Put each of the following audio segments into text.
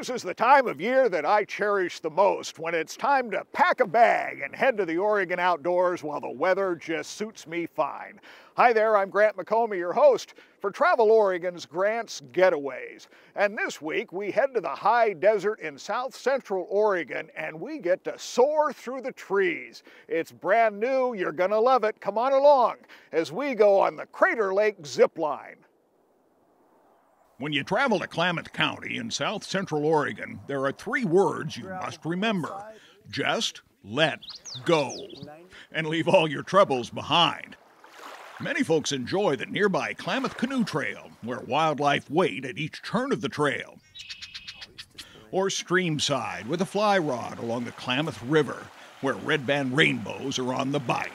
This is the time of year that I cherish the most, when it's time to pack a bag and head to the Oregon outdoors while the weather just suits me fine. Hi there, I'm Grant McCombie, your host for Travel Oregon's Grant's Getaways. And this week we head to the high desert in south central Oregon and we get to soar through the trees. It's brand new, you're gonna love it, come on along as we go on the Crater Lake Zipline. When you travel to Klamath County in south central Oregon, there are three words you must remember. Just let go and leave all your troubles behind. Many folks enjoy the nearby Klamath Canoe Trail, where wildlife wait at each turn of the trail, or streamside with a fly rod along the Klamath River, where red band rainbows are on the bite.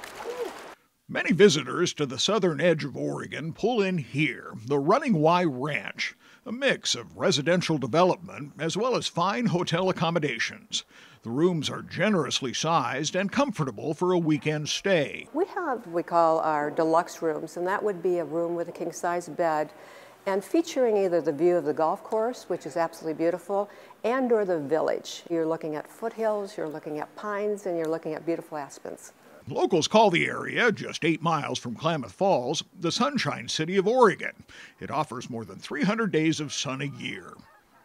Many visitors to the southern edge of Oregon pull in here, the Running Y Ranch, a mix of residential development as well as fine hotel accommodations. The rooms are generously sized and comfortable for a weekend stay. We have what we call our deluxe rooms, and that would be a room with a king-size bed and featuring either the view of the golf course, which is absolutely beautiful, and or the village. You're looking at foothills, you're looking at pines, and you're looking at beautiful aspens. Locals call the area, just 8 miles from Klamath Falls, the Sunshine City of Oregon. It offers more than 300 days of sun a year.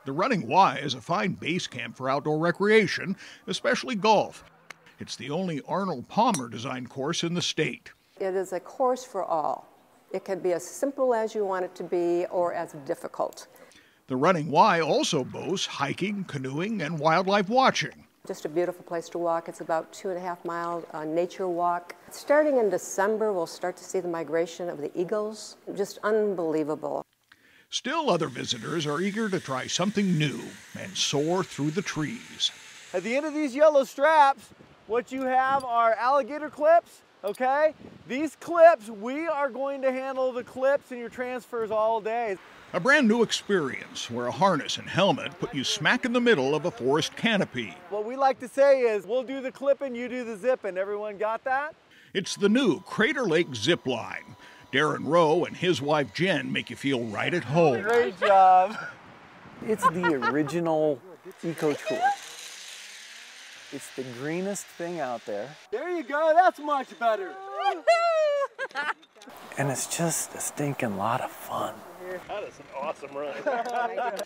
The Running Y is a fine base camp for outdoor recreation, especially golf. It's the only Arnold Palmer designed course in the state. It is a course for all. It can be as simple as you want it to be or as difficult. The Running Y also boasts hiking, canoeing, and wildlife watching. Just a beautiful place to walk. It's about 2.5 mile nature walk. Starting in December, we'll start to see the migration of the eagles. Just unbelievable. Still, other visitors are eager to try something new and soar through the trees. At the end of these yellow straps, what you have are alligator clips, okay? These clips, we are going to handle the clips and your transfers all day. A brand new experience where a harness and helmet put you smack in the middle of a forest canopy. What we like to say is, we'll do the clipping, you do the zipping. Everyone got that? It's the new Crater Lake Zipline. Darren Rowe and his wife Jen make you feel right at home. Great job. It's the original eco tour. It's the greenest thing out there. There you go, that's much better. And it's just a stinking lot of fun. That is an awesome run.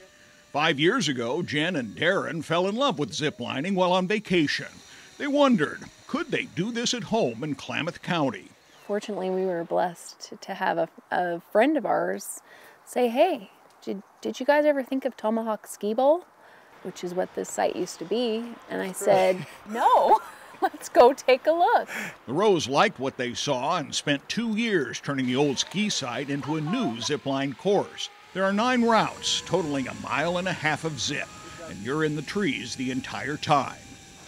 5 years ago, Jen and Darren fell in love with ziplining while on vacation. They wondered, could they do this at home in Klamath County? Fortunately, we were blessed to have a friend of ours say, hey, did you guys ever think of Tomahawk Ski Bowl? Which is what this site used to be. And I said, no. Let's go take a look. The Rose liked what they saw and spent 2 years turning the old ski site into a new zipline course. There are 9 routes, totaling 1.5 miles of zip, and you're in the trees the entire time.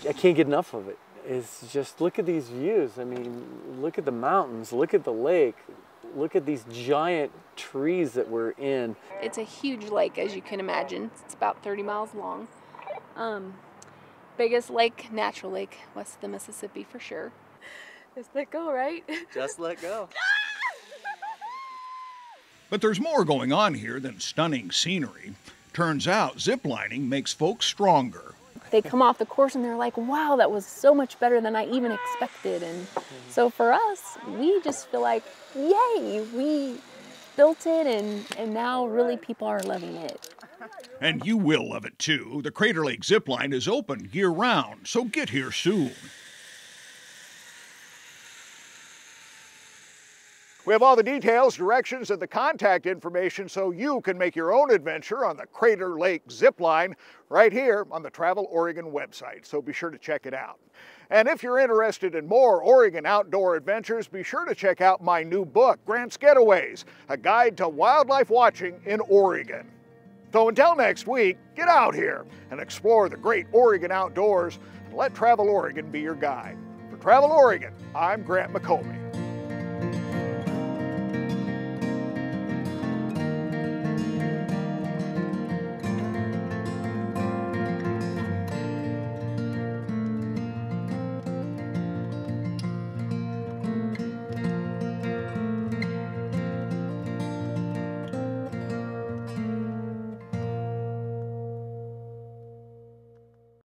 I can't get enough of it. It's just, look at these views. I mean, look at the mountains, look at the lake, look at these giant trees that we're in. It's a huge lake, as you can imagine. It's about 30 miles long. Biggest lake, natural lake, west of the Mississippi for sure. Just let go, right? Just let go. But there's more going on here than stunning scenery. Turns out ziplining makes folks stronger. They come off the course and they're like, wow, that was so much better than I even expected. And so for us, we just feel like, yay, we built it and now really people are loving it. And you will love it too. The Crater Lake Zipline is open year-round, so get here soon. We have all the details, directions, and the contact information so you can make your own adventure on the Crater Lake Zipline right here on the Travel Oregon website, so be sure to check it out. And if you're interested in more Oregon outdoor adventures, be sure to check out my new book, Grant's Getaways, a guide to wildlife watching in Oregon. So until next week, get out here and explore the great Oregon outdoors and let Travel Oregon be your guide. For Travel Oregon, I'm Grant McCombie.